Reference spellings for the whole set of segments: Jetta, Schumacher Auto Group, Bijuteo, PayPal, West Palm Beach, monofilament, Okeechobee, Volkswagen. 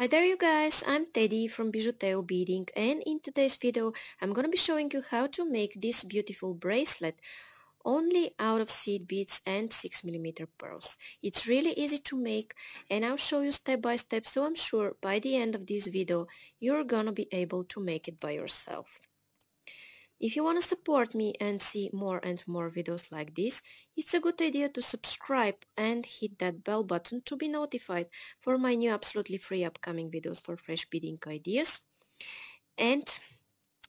Hi there you guys, I'm Teddy from Bijuteo Beading, and in today's video I'm gonna be showing you how to make this beautiful bracelet only out of seed beads and 6mm pearls. It's really easy to make and I'll show you step by step, so I'm sure by the end of this video you're gonna be able to make it by yourself. If you want to support me and see more and more videos like this, it's a good idea to subscribe and hit that bell button to be notified for my new absolutely free upcoming videos for fresh beading ideas. And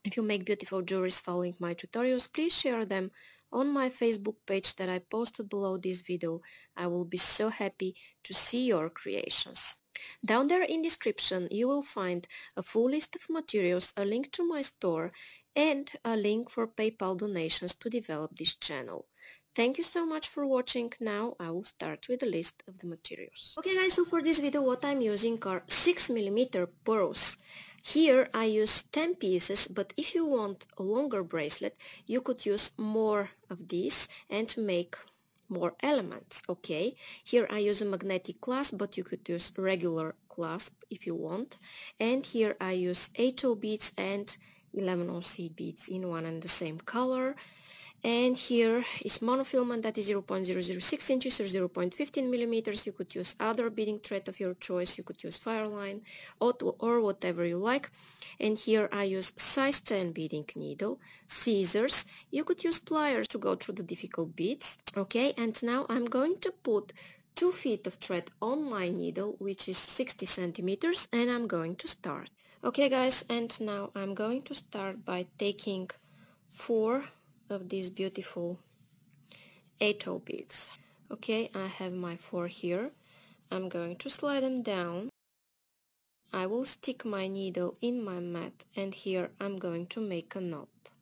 if you make beautiful jewelries following my tutorials, please share them on my Facebook page that I posted below this video. I will be so happy to see your creations. Down there in description you will find a full list of materials, a link to my store, and a link for PayPal donations to develop this channel. Thank you so much for watching. Now I will start with a list of the materials. Okay guys, so for this video what I'm using are 6mm pearls. Here I use 10 pieces, but if you want a longer bracelet you could use more of these and make more elements. Okay, here I use a magnetic clasp, but you could use regular clasp if you want. And here I use 8/0 beads and 11/0 seed beads in one and the same color. And here is monofilament that is 0.006 inches or 0.15mm. You could use other beading thread of your choice. You could use fireline or whatever you like. And here I use size 10 beading needle, scissors. You could use pliers to go through the difficult beads. Okay, and now I'm going to put 2 feet of thread on my needle, which is 60 centimeters, and I'm going to start. Okay guys, and now I'm going to start by taking 4 of these beautiful 8/0 beads. Okay, I have my 4 here. I'm going to slide them down. I will stick my needle in my mat, and here I'm going to make a knot.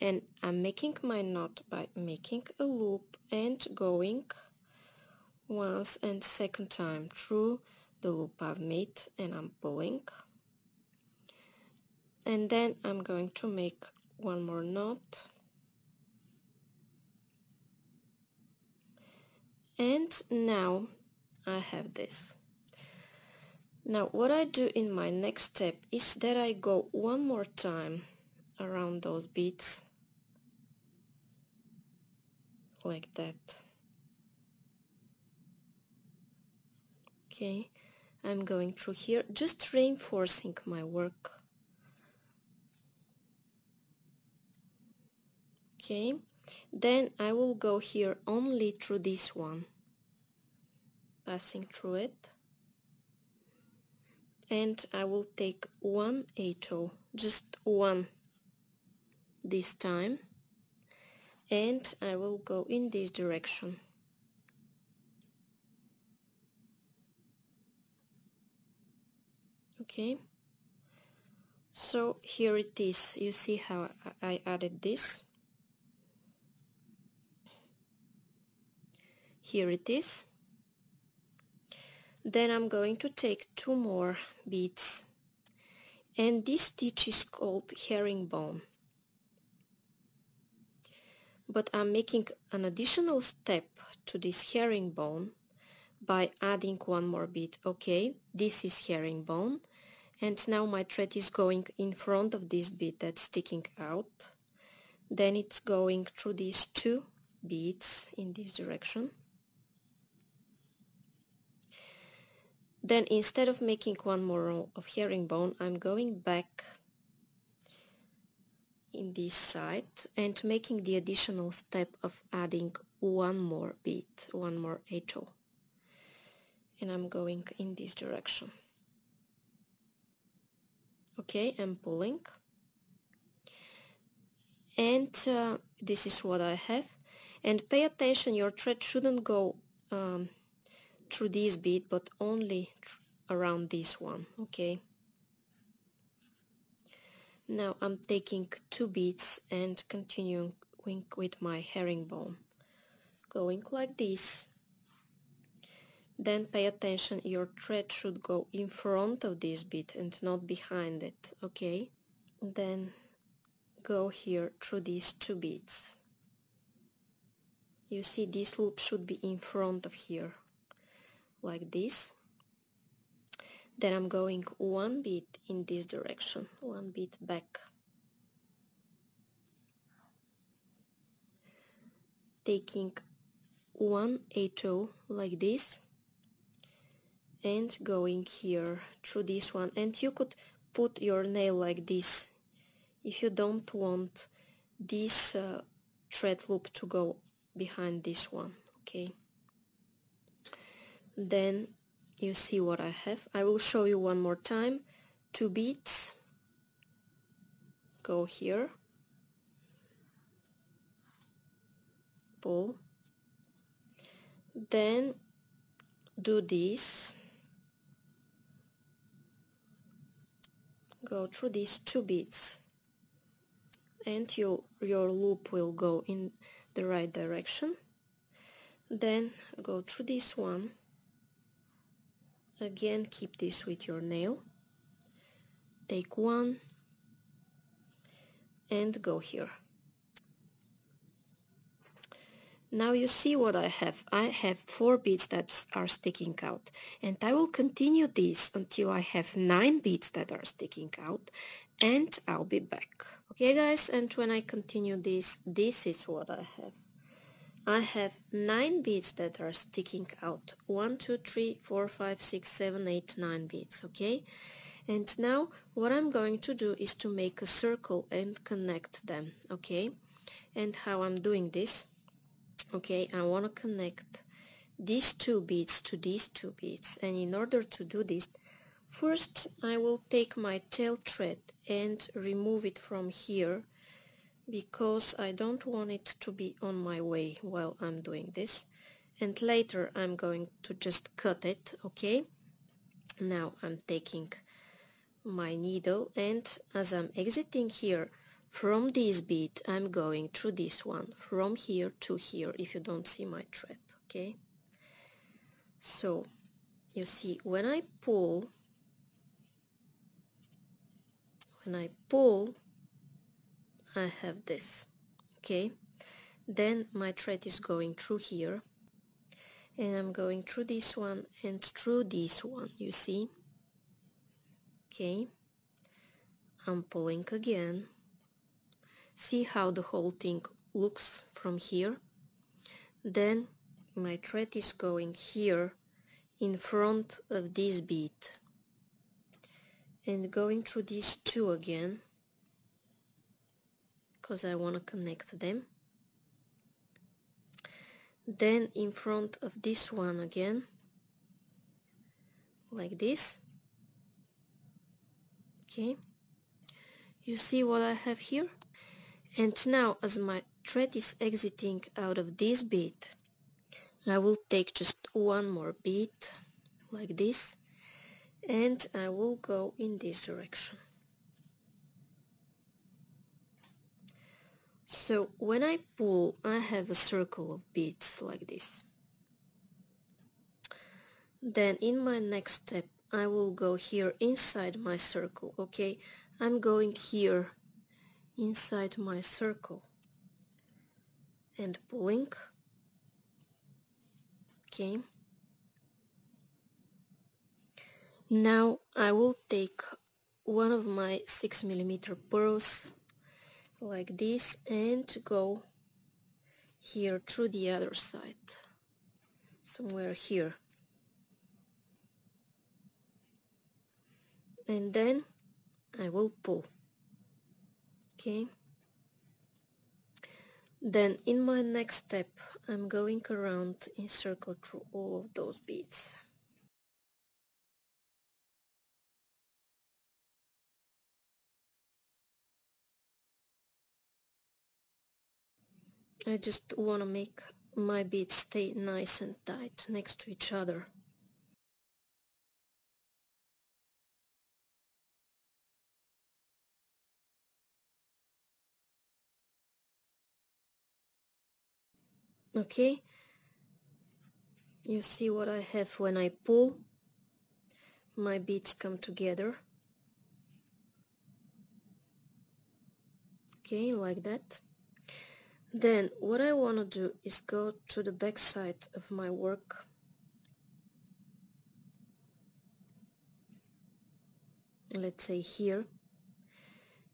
And I'm making my knot by making a loop and going once and second time through the loop I've made, and I'm pulling. And then I'm going to make one more knot. And now I have this. Now what I do in my next step is that I go one more time around those beads like that. Okay, I'm going through here, just reinforcing my work. Okay, then I will go here only through this one, passing through it, and I will take one 8/0, just one this time, and I will go in this direction. Okay, so here it is. You see how I added this. Here it is. Then I'm going to take 2 more beads, and this stitch is called herringbone, but I'm making an additional step to this herringbone by adding 1 more bead. Okay, this is herringbone, and now my thread is going in front of this bead that's sticking out, then it's going through these 2 beads in this direction. Then instead of making 1 more row of herringbone, I'm going back in this side and making the additional step of adding 1 more bead, 1 more 8/0, and I'm going in this direction. Okay, I'm pulling, and this is what I have. And pay attention, your thread shouldn't go through this bead, but only around this one. Okay, now I'm taking 2 beads and continuing with my herringbone, going like this. Then pay attention, your thread should go in front of this bead and not behind it. Okay, then go here through these 2 beads. You see, this loop should be in front of here, like this. Then I'm going one bead in this direction, one bead back. Taking 1 8-0 like this and going here through this one. And you could put your nail like this if you don't want this thread loop to go behind this one, okay? Then you see what I have. I will show you one more time. 2 beads, go here, pull, then do this, go through these 2 beads, and your loop will go in the right direction. Then go through this one again, keep this with your nail, take one and go here. Now you see what I have. I have 4 beads that are sticking out, and I will continue this until I have 9 beads that are sticking out, and I'll be back. Okay guys, and when I continue this, this is what I have. I have 9 beads that are sticking out. 1, 2, 3, 4, 5, 6, 7, 8, 9 beads, okay? And now what I'm going to do is to make a circle and connect them, okay? And how I'm doing this? Okay, I want to connect these 2 beads to these 2 beads, and in order to do this, first I will take my tail thread and remove it from here because I don't want it to be on my way while I'm doing this, and later I'm going to just cut it, okay? Now I'm taking my needle, and as I'm exiting here from this bead, I'm going through this one, from here to here, if you don't see my thread, okay? So, you see, when I pull, I have this, okay? Then my thread is going through here, and I'm going through this one and through this one, you see? Okay, I'm pulling again. See how the whole thing looks from here? Then my thread is going here in front of this bead and going through these 2 again because I want to connect them. Then in front of this one again, like this, okay? You see what I have here? And now, as my thread is exiting out of this bead, I will take just 1 more bead, like this, and I will go in this direction. So, when I pull, I have a circle of beads, like this. Then, in my next step, I will go here inside my circle, okay? I'm going here inside my circle and pulling, okay? Now I will take one of my 6mm pearls like this and go here through the other side, somewhere here, and then I will pull. Okay, then in my next step I'm going around in circle through all of those beads. I just want to make my beads stay nice and tight next to each other. Okay, you see what I have when I pull, my beads come together, okay, like that. Then what I want to do is go to the back side of my work let's say here,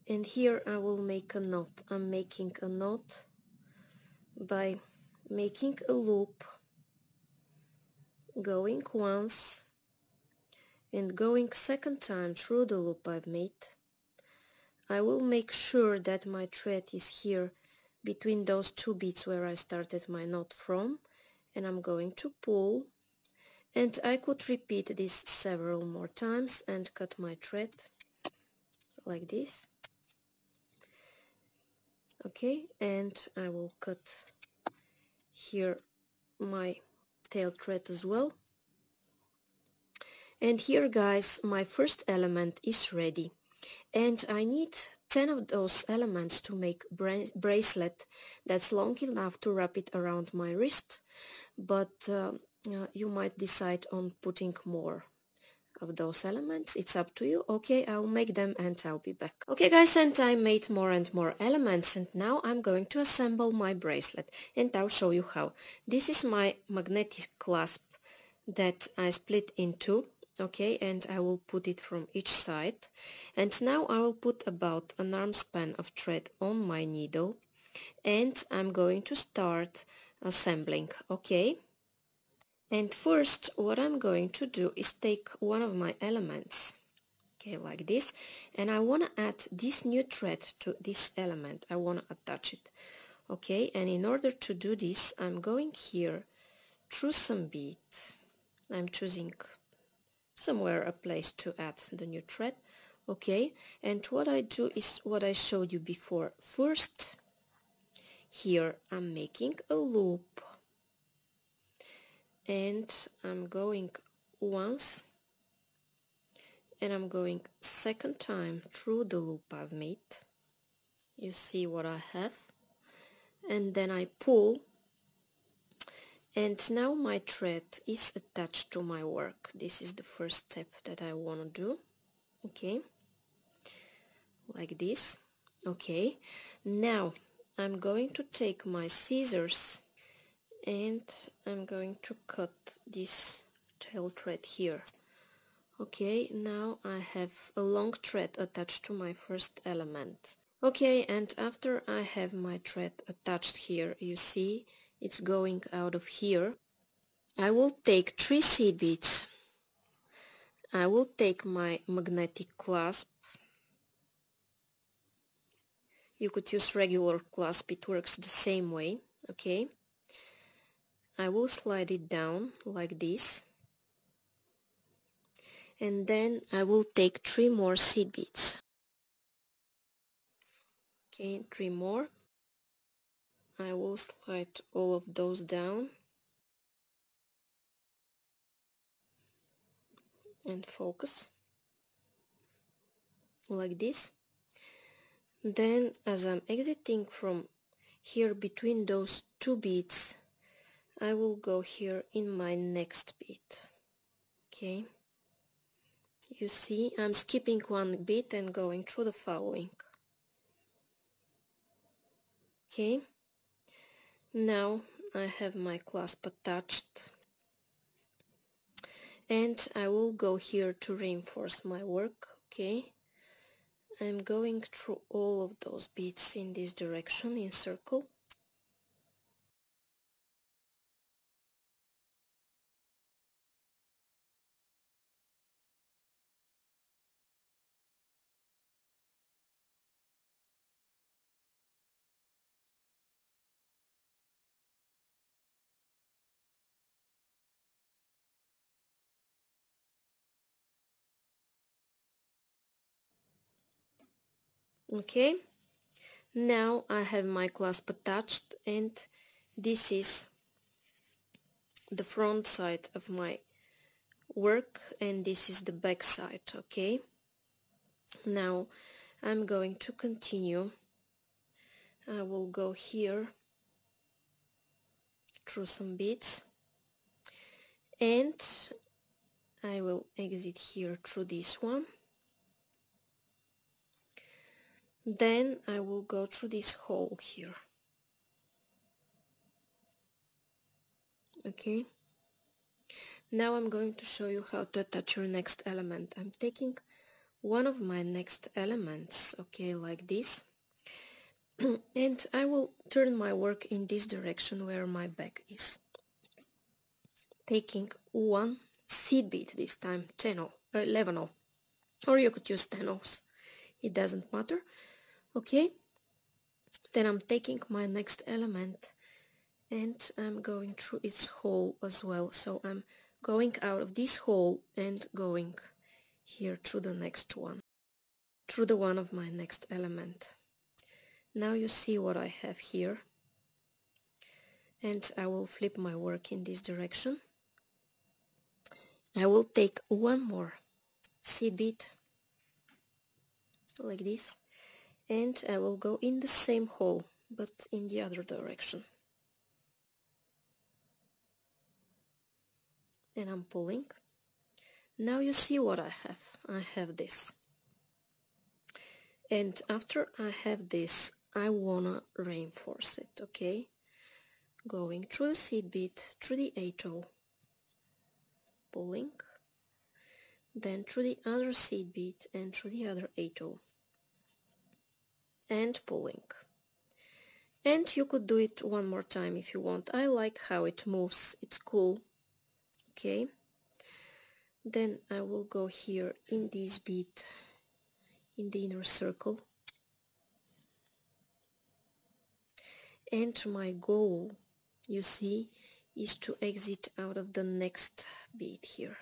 and here I will make a knot. I'm making a knot by making a loop, going once and going second time through the loop I've made. I will make sure that my thread is here between those two beads where I started my knot from, and I'm going to pull, and I could repeat this several more times and cut my thread like this. Okay, and I will cut here my tail thread as well. And here, guys, my first element is ready, and I need 10 of those elements to make bracelet that's long enough to wrap it around my wrist, but you might decide on putting more of those elements. It's up to you. Okay, I'll make them and I'll be back. Okay, guys, and I made more and more elements, and now I'm going to assemble my bracelet, and I'll show you how. This is my magnetic clasp that I split in two, okay, and I will put it from each side. And now I will put about an arm span of thread on my needle, and I'm going to start assembling. Okay. And first, what I'm going to do is take one of my elements, okay, like this, and I want to add this new thread to this element. I want to attach it, okay, and in order to do this, I'm going here through some bead. I'm choosing somewhere a place to add the new thread, okay, and what I do is what I showed you before. First, here I'm making a loop, and I'm going once and I'm going second time through the loop I've made. You see what I have, and then I pull, and now my thread is attached to my work. This is the first step that I want to do, okay, like this. Okay, now I'm going to take my scissors and I'm going to cut this tail thread here. Okay, now I have a long thread attached to my first element. Okay, and after I have my thread attached here, you see it's going out of here. I will take 3 seed beads. I will take my magnetic clasp. You could use regular clasp, it works the same way, okay. I will slide it down like this, and then I will take 3 more seed beads. Okay, 3 more. I will slide all of those down and focus like this. Then, as I'm exiting from here between those 2 beads, I will go here in my next bead. Okay, you see I'm skipping one bead and going through the following. Okay, now I have my clasp attached, and I will go here to reinforce my work. Okay, I'm going through all of those beads in this direction in circle. Okay, now I have my clasp attached, and this is the front side of my work, and this is the back side. Okay, now I'm going to continue. I will go here through some beads, and I will exit here through this one. Then I will go through this hole here. Okay, now I'm going to show you how to attach your next element. I'm taking one of my next elements, okay, like this, and I will turn my work in this direction where my back is, taking one seed bead this time, 11-0, or you could use 10-0s, it doesn't matter. Okay, then I'm taking my next element and I'm going through its hole as well, so I'm going out of this hole and going here through the next one, through the one of my next element. Now you see what I have here, and I will flip my work in this direction. I will take one more seed bead like this, and I will go in the same hole but in the other direction, and I'm pulling. Now you see what I have. I have this, and after I have this I wanna reinforce it, okay, going through the seed bead, through the 8-0, pulling, then through the other seed bead and through the other 8-0 and pulling. And you could do it one more time if you want. I like how it moves, it's cool. Okay, then I will go here in this bead, in the inner circle, and my goal, you see, is to exit out of the next bead here,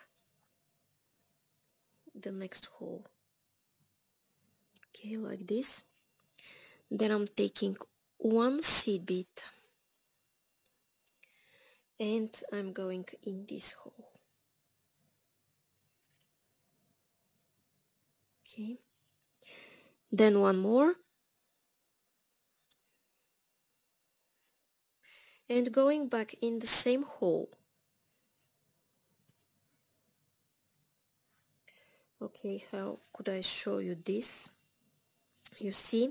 the next hole, okay, like this. Then I'm taking one seed bead and I'm going in this hole, okay, then one more, and going back in the same hole. Okay, how could I show you this? You see,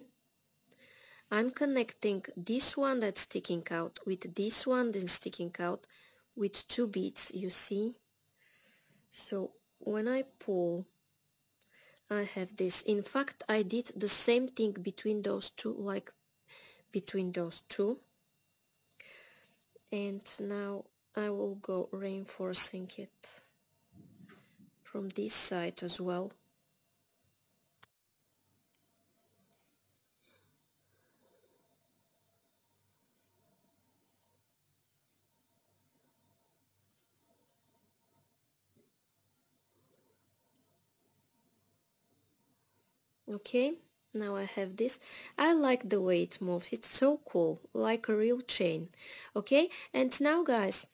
I'm connecting this one that's sticking out with this one that's sticking out with two beads, you see? So when I pull, I have this. In fact, I did the same thing between those two, like between those two. And now I will go reinforcing it from this side as well. Okay, now I have this. I like the way it moves, it's so cool, like a real chain. Okay, and now guys,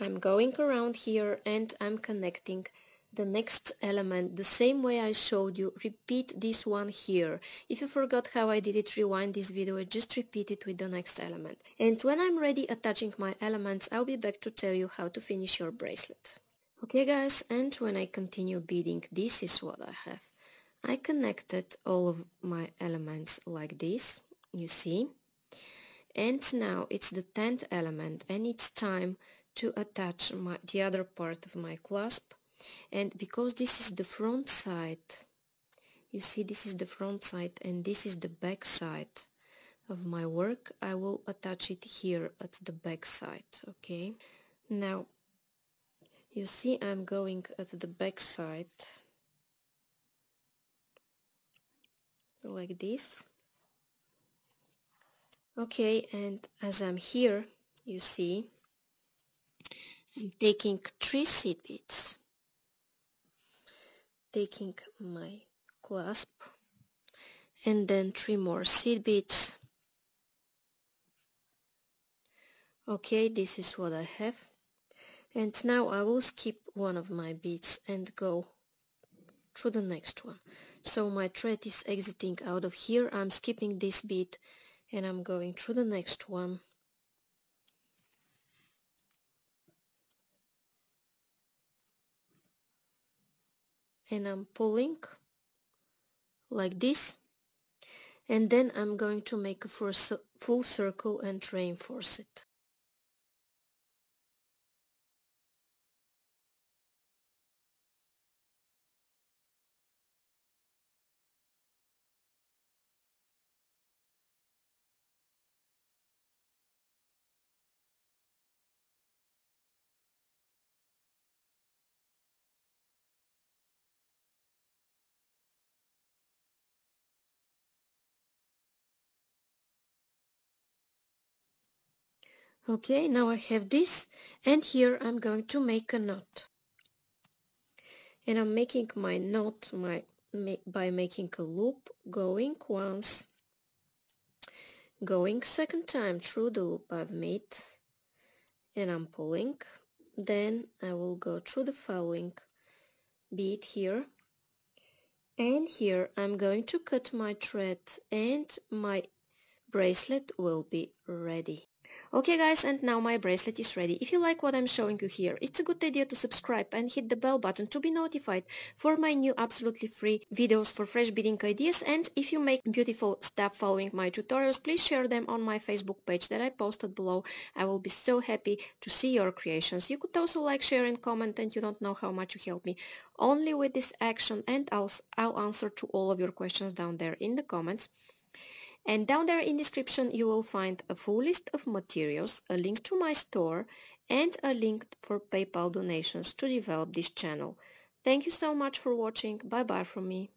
I'm going around here and I'm connecting the next element the same way I showed you. Repeat this one here. If you forgot how I did it, rewind this video and just repeat it with the next element. And when I'm ready attaching my elements, I'll be back to tell you how to finish your bracelet. Okay guys, and when I continue beading, this is what I have. I connected all of my elements like this, you see, and now it's the 10th element and it's time to attach the other part of my clasp. And because this is the front side, you see, this is the front side and this is the back side of my work, I will attach it here at the back side. Okay, now you see I'm going at the back side like this. Okay, and as I'm here, you see, I'm taking 3 seed beads, taking my clasp, and then 3 more seed beads. Okay, this is what I have. And now I will skip one of my beads and go through the next one. So my thread is exiting out of here, I'm skipping this bead and I'm going through the next one. And I'm pulling like this, and then I'm going to make a full circle and reinforce it. Okay, now I have this, and here I'm going to make a knot. And I'm making my knot by making a loop, going once, going second time through the loop I've made, and I'm pulling. Then I will go through the following bead here, and here I'm going to cut my thread, and my bracelet will be ready. Okay guys, and now my bracelet is ready. If you like what I'm showing you here, it's a good idea to subscribe and hit the bell button to be notified for my new absolutely free videos for fresh beading ideas. And if you make beautiful stuff following my tutorials, please share them on my Facebook page that I posted below. I will be so happy to see your creations. You could also like, share and comment, and you don't know how much you help me only with this action, and I'll answer to all of your questions down there in the comments. And down there in description you will find a full list of materials, a link to my store, and a link for PayPal donations to develop this channel. Thank you so much for watching. Bye bye from me.